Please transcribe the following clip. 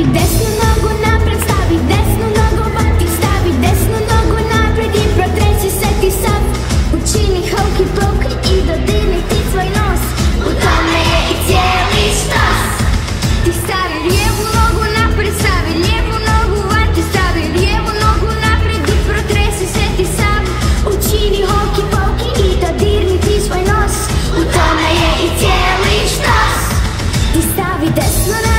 Desno na